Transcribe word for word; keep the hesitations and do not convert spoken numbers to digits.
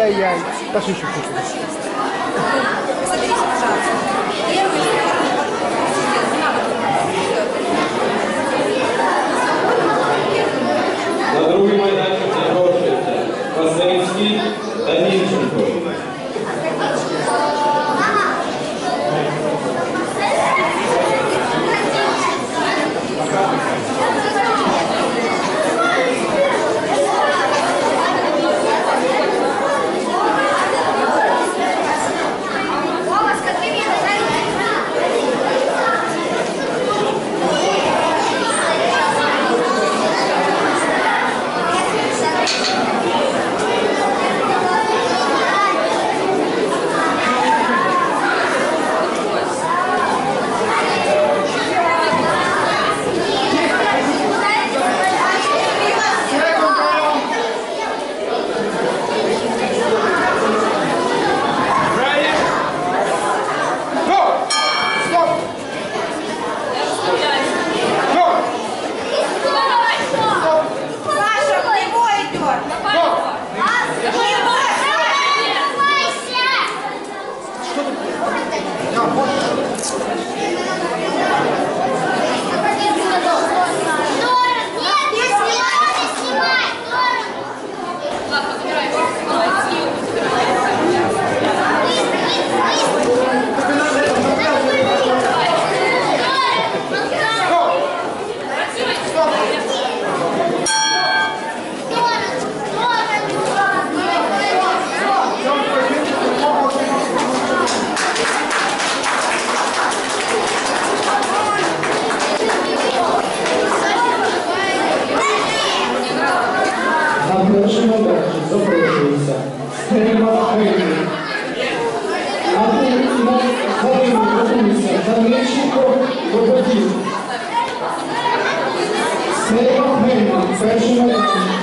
Ай-яй-яй. Пошли еще купим. Посмотрите, пожалуйста. Первый на другой майданчик находится Пасаревский Данильченко. Thank you.